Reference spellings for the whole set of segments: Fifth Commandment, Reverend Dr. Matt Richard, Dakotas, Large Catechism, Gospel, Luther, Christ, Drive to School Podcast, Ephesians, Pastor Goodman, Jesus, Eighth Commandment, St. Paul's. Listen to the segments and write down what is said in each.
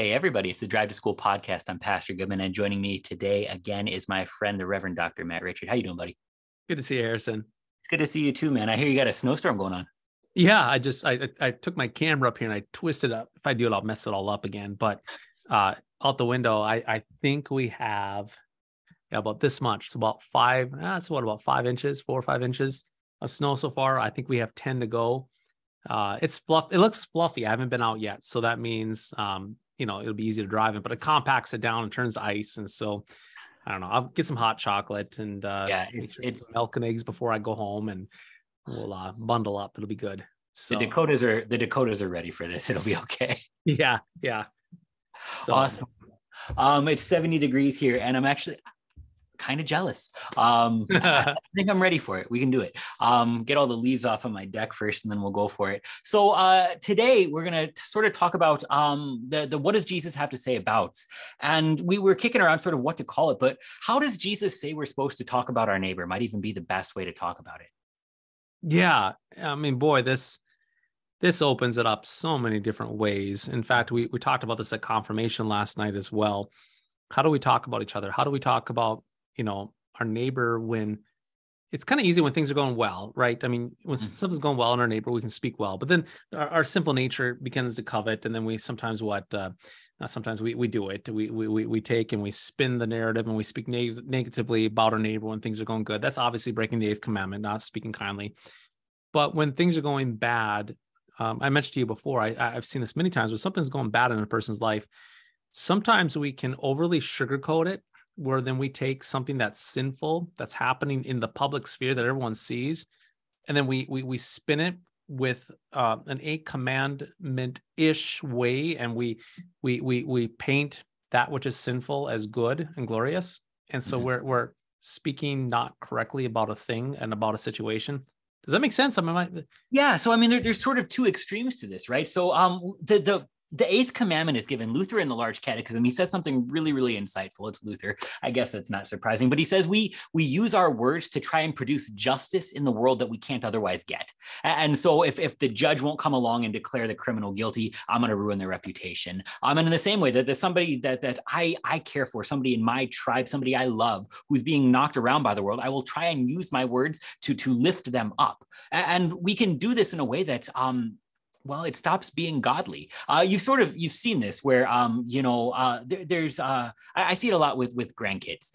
Hey, everybody, it's the Drive to School podcast. I'm Pastor Goodman, and joining me today again is my friend, the Reverend Dr. Matt Richard. How you doing, buddy? Good to see you, Harrison. It's good to see you too, man. I hear you got a snowstorm going on. Yeah, I took my camera up here and I twisted up. If I do it, I'll mess it all up again. But out the window, I think we have about this much. It's about four or five inches of snow so far. I think we have 10 to go. It looks fluffy. I haven't been out yet. So that means, it'll be easy to drive in, but it compacts it down and turns to ice. And so, I don't know, I'll get some hot chocolate and it's milk and eggs before I go home, and we'll bundle up. It'll be good. So the Dakotas are ready for this. It'll be okay. Yeah. So awesome. It's 70 degrees here, and I'm actually kind of jealous. I think I'm ready for it. We can do it. Get all the leaves off of my deck first, and then we'll go for it. So today we're going to sort of talk about the what does Jesus have to say about? And we were kicking around sort of what to call it, but how does Jesus say we're supposed to talk about our neighbor? Might even be the best way to talk about it. Yeah. I mean, boy, this opens it up so many different ways. In fact, we talked about this at confirmation last night as well. How do we talk about each other? How do we talk about, our neighbor when it's kind of easy when things are going well, right? I mean, when something's going well in our neighbor, we can speak well, but then our simple nature begins to covet. And then we sometimes we take and we spin the narrative, and we speak negatively about our neighbor when things are going good. That's obviously breaking the Eighth Commandment, not speaking kindly. But when things are going bad, I mentioned to you before, I've seen this many times, when something's going bad in a person's life, sometimes we can overly sugarcoat it, where then we take something that's sinful, that's happening in the public sphere that everyone sees, and then we spin it with an Eighth Commandment-ish way, and we paint that which is sinful as good and glorious. And so we're speaking not correctly about a thing and about a situation. Does that make sense? Yeah. So, I mean, there's sort of two extremes to this, right? So the Eighth Commandment is given. Luther in the Large Catechism, he says something really, really insightful. It's Luther. I guess that's not surprising, but he says we use our words to try and produce justice in the world that we can't otherwise get. And so if the judge won't come along and declare the criminal guilty, I'm going to ruin their reputation. And in the same way that there's somebody that I care for, somebody in my tribe, somebody I love, who's being knocked around by the world, I will try and use my words to lift them up. And we can do this in a way that's well, it stops being godly. You've seen this where, I see it a lot with grandkids.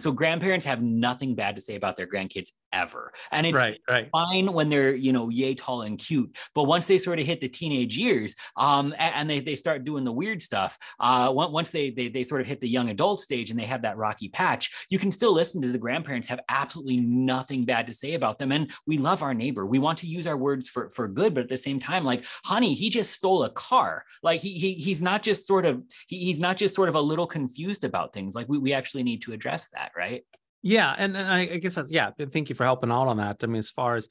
So grandparents have nothing bad to say about their grandkids ever. And it's right. Fine when they're, yay tall and cute. But once they sort of hit the teenage years, and they start doing the weird stuff, once they sort of hit the young adult stage and they have that rocky patch, you can still listen to the grandparents have absolutely nothing bad to say about them. And we love our neighbor. We want to use our words for good, but at the same time, like, honey, he just stole a car. Like he's not just sort of a little confused about things. Like we actually need to address that, right? Yeah, and I guess that's, yeah, thank you for helping out on that. I mean, as far as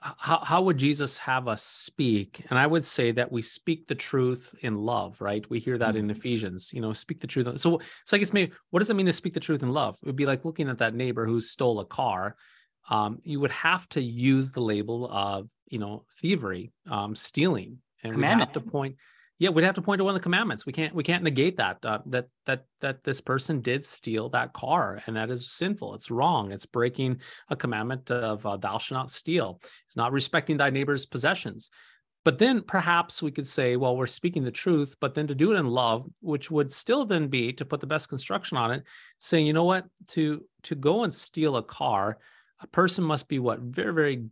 how would Jesus have us speak? And I would say that we speak the truth in love, right? We hear that in Ephesians, speak the truth. So I guess maybe, what does it mean to speak the truth in love? It would be like looking at that neighbor who stole a car. You would have to use the label of, thievery, stealing. And we have to point to one of the commandments. We can't negate that, that this person did steal that car, and that is sinful. It's wrong. It's breaking a commandment of thou shalt not steal. It's not respecting thy neighbor's possessions. But then perhaps we could say, well, we're speaking the truth, but then to do it in love, which would still then be to put the best construction on it, saying, you know what, to go and steal a car, a person must be very, very,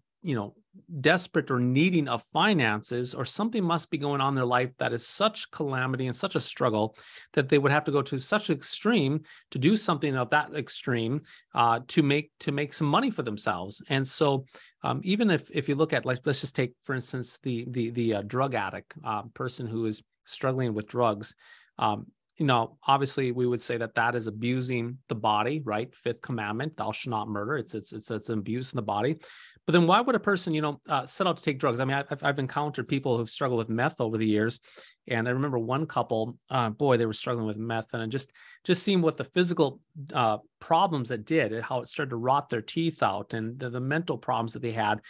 desperate or needing of finances, or something must be going on in their life that is such calamity and such a struggle that they would have to go to such an extreme to do something of that extreme to make some money for themselves. And so even if you look at, like, let's just take, for instance, the drug addict, person who is struggling with drugs, obviously we would say that is abusing the body, right? Fifth commandment, thou shalt not murder. It's an abuse in the body. But then why would a person, set out to take drugs? I mean, I've encountered people who've struggled with meth over the years, And I remember one couple, they were struggling with meth, and just seeing what the physical problems that did, and how it started to rot their teeth out, and the mental problems that they had,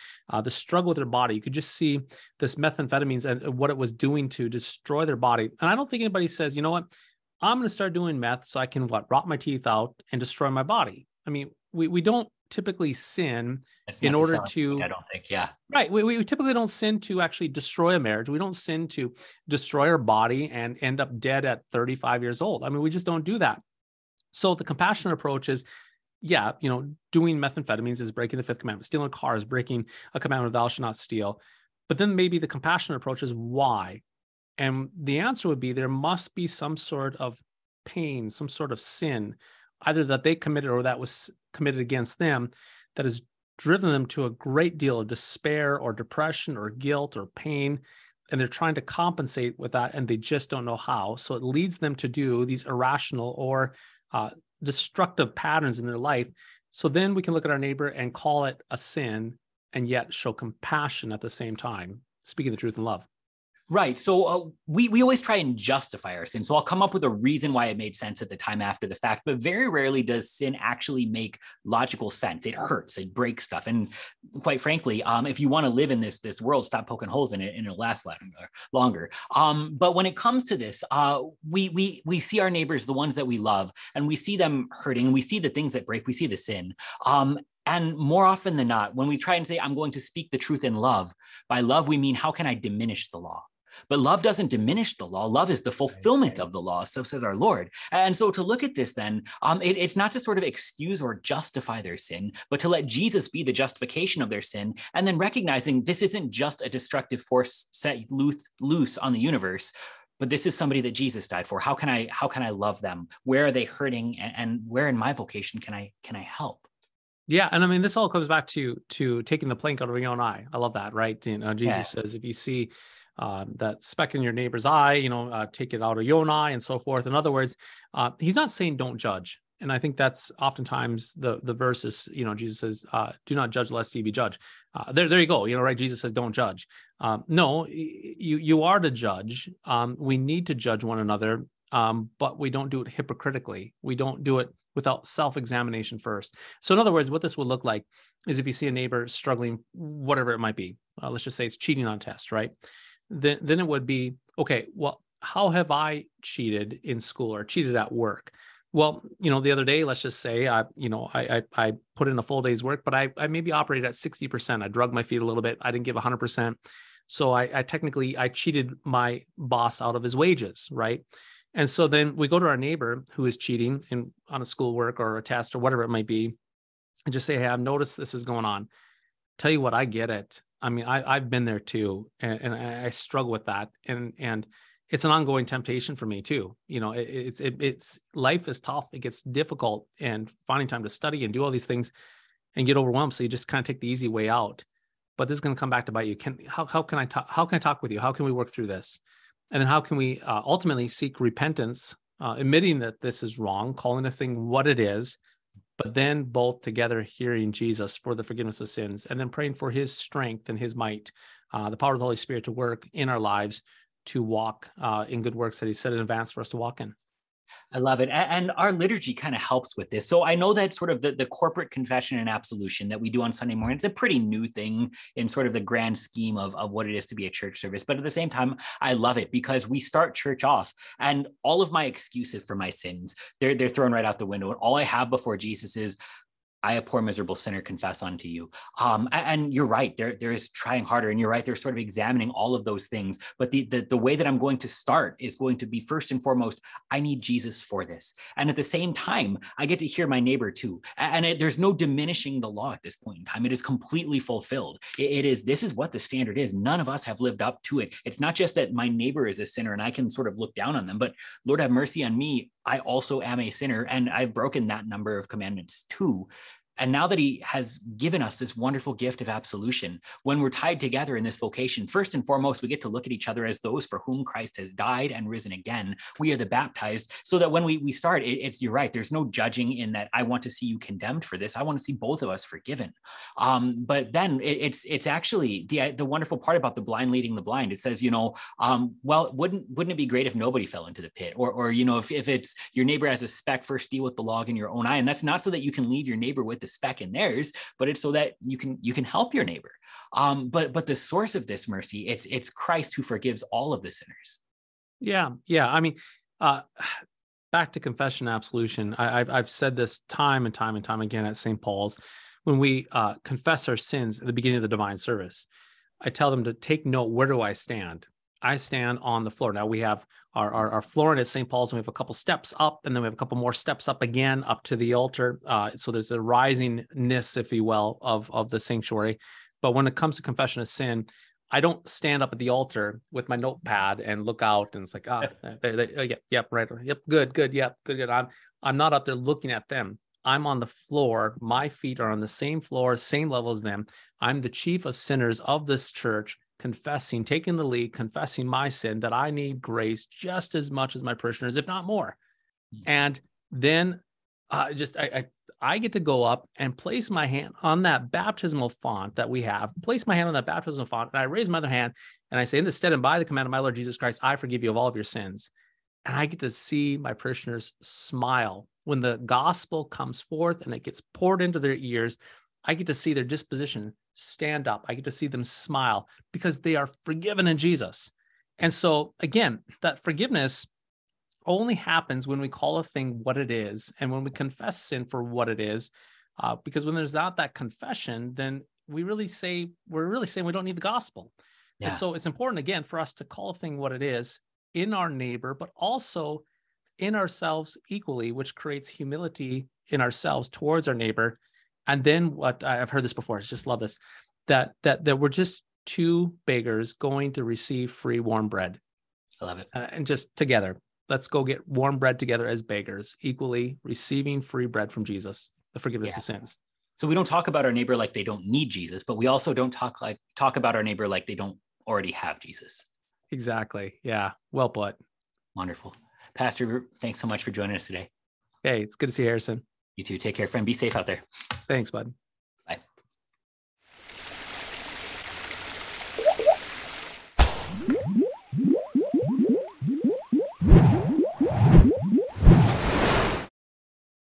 the struggle with their body. You could just see this methamphetamines and what it was doing to destroy their body. And I don't think anybody says, you know what, I'm going to start doing meth so I can rot my teeth out and destroy my body. I mean, we don't typically sin in order to, I don't think. Yeah. Right. We typically don't sin to actually destroy a marriage. We don't sin to destroy our body and end up dead at 35 years old. I mean, we just don't do that. So the compassionate approach is, yeah, you know, doing methamphetamines is breaking the Fifth Commandment. Stealing a car is breaking a commandment of thou shalt not steal. But then maybe the compassionate approach is why? And the answer would be there must be some sort of pain, some sort of sin, either that they committed or that was committed against them, that has driven them to a great deal of despair or depression or guilt or pain. And they're trying to compensate with that, and they just don't know how. So it leads them to do these irrational or destructive patterns in their life. So then we can look at our neighbor and call it a sin, and yet show compassion at the same time, speaking the truth in love. Right. So we always try and justify our sin. So I'll come up with a reason why it made sense at the time after the fact, but very rarely does sin actually make logical sense. It hurts, it breaks stuff. And quite frankly, if you want to live in this world, stop poking holes in it and it'll last longer. But when it comes to this, we see our neighbors, the ones that we love, and we see them hurting, and we see the things that break, we see the sin. And more often than not, when we try and say, I'm going to speak the truth in love, by love, we mean, how can I diminish the law? But love doesn't diminish the law. Love is the fulfillment of the law. So says our Lord. And so to look at this, then it's not to sort of excuse or justify their sin, but to let Jesus be the justification of their sin. And then recognizing this isn't just a destructive force set loose on the universe, but this is somebody that Jesus died for. How can I love them? Where are they hurting? And where in my vocation can I help? Yeah. And I mean, this all comes back to taking the plank out of your own eye. I love that. Right. You know, Jesus says, if you see that speck in your neighbor's eye, you know, take it out of your own eye, and so forth. In other words, he's not saying don't judge. And I think that's oftentimes the verse is, you know, Jesus says, do not judge lest ye be judged. There you go. You know, right. Jesus says, don't judge. No, you are to judge. We need to judge one another, but we don't do it hypocritically. We don't do it without self-examination first. So in other words, what this will look like is if you see a neighbor struggling, whatever it might be, let's just say it's cheating on a test, right? Then it would be, okay, well, how have I cheated in school or cheated at work? Well, you know, the other day, let's just say, I put in a full day's work, but I maybe operated at 60%. I drug my feet a little bit. I didn't give 100%. So I technically cheated my boss out of his wages, right? And so then we go to our neighbor who is cheating on a schoolwork or a test or whatever it might be, and just say, hey, I've noticed this is going on. Tell you what, I get it. I mean, I've been there too, and I struggle with that, and it's an ongoing temptation for me too. You know, it's life is tough; it gets difficult, and finding time to study and do all these things, and get overwhelmed. So you just kind of take the easy way out. But this is going to come back to bite you. How can I talk with you? How can we work through this? And then how can we ultimately seek repentance, admitting that this is wrong, calling a thing what it is, but then both together hearing Jesus for the forgiveness of sins, and then praying for his strength and his might, the power of the Holy Spirit to work in our lives, to walk in good works that he set in advance for us to walk in. I love it. And our liturgy kind of helps with this. So I know that sort of the corporate confession and absolution that we do on Sunday morning, it's a pretty new thing in sort of the grand scheme of what it is to be a church service. But at the same time, I love it because we start church off and all of my excuses for my sins, they're thrown right out the window. And all I have before Jesus is, I, a poor, miserable sinner, confess unto you. And you're right, there is trying harder. And you're right, they're sort of examining all of those things. But the way that I'm going to start is going to be, first and foremost, I need Jesus for this. And at the same time, I get to hear my neighbor too. And there's no diminishing the law at this point in time. It is completely fulfilled. This is what the standard is. None of us have lived up to it. It's not just that my neighbor is a sinner and I can sort of look down on them, but Lord have mercy on me. I also am a sinner, and I've broken that number of commandments too. And now that he has given us this wonderful gift of absolution, when we're tied together in this vocation, first and foremost, we get to look at each other as those for whom Christ has died and risen again. We are the baptized, so that when we start, it's, you're right, there's no judging in that I want to see you condemned for this. I want to see both of us forgiven. But then it's actually the wonderful part about the blind leading the blind. It says, well, wouldn't it be great if nobody fell into the pit? Or if it's your neighbor has a speck, first deal with the log in your own eye. And that's not so that you can leave your neighbor with the speck in theirs, but it's so that you can help your neighbor. But the source of this mercy, it's Christ who forgives all of the sinners. Yeah. I mean, back to confession and absolution. I've said this time and time and time again at St. Paul's. When we confess our sins at the beginning of the divine service, I tell them to take note, where do I stand? I stand on the floor. Now we have our floor at St. Paul's, and we have a couple steps up, and then we have a couple more steps up again, up to the altar. So there's a risingness, if you will, of the sanctuary. But when it comes to confession of sin, I don't stand up at the altar with my notepad and look out, and it's like, good. I'm not up there looking at them. I'm on the floor. My feet are on the same floor, same level as them. I'm the chief of sinners of this church, confessing, taking the lead, confessing my sin, that I need grace just as much as my parishioners, if not more. Mm-hmm. And then I get to go up and place my hand on that baptismal font that we have, and I raise my other hand, and I say, in the stead and by the command of my Lord Jesus Christ, I forgive you of all of your sins. And I get to see my parishioners smile when the gospel comes forth and it gets poured into their ears. I get to see their disposition stand up. I get to see them smile because they are forgiven in Jesus. And so again, that forgiveness only happens when we call a thing what it is, and when we confess sin for what it is, because when there's not that confession, then we're really saying we don't need the gospel. Yeah. And so it's important, again, for us to call a thing what it is in our neighbor, but also in ourselves equally, which creates humility in ourselves towards our neighbor. And then what I've heard this before, I just love this, that we're just two beggars going to receive free warm bread. I love it. And just together, let's go get warm bread together as beggars, equally receiving free bread from Jesus, the forgiveness of sins. So we don't talk about our neighbor like they don't need Jesus, but we also don't talk about our neighbor like they don't already have Jesus. Exactly. Yeah. Well put. Wonderful. Pastor, thanks so much for joining us today. Hey, it's good to see you, Harrison. You too. Take care, friend. Be safe out there. Thanks, bud.